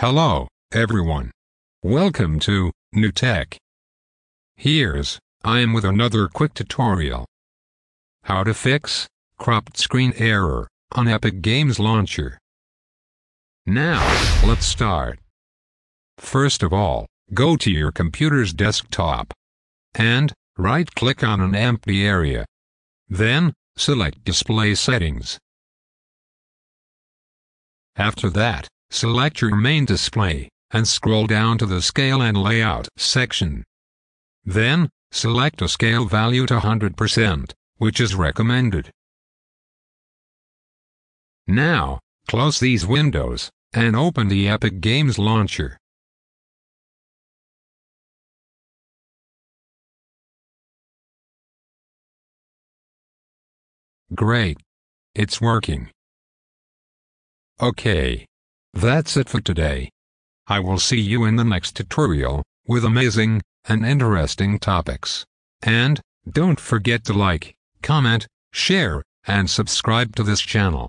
Hello, everyone. Welcome to New Tech. I am with another quick tutorial. How to fix cropped screen error on Epic Games Launcher. Now, let's start. First of all, go to your computer's desktop and right-click on an empty area. Then, select Display Settings. After that, select your main display, and scroll down to the Scale and Layout section. Then, select a scale value to 100%, which is recommended. Now, close these windows, and open the Epic Games Launcher. Great! It's working. Okay. That's it for today. I will see you in the next tutorial, with amazing and interesting topics. And, don't forget to like, comment, share, and subscribe to this channel.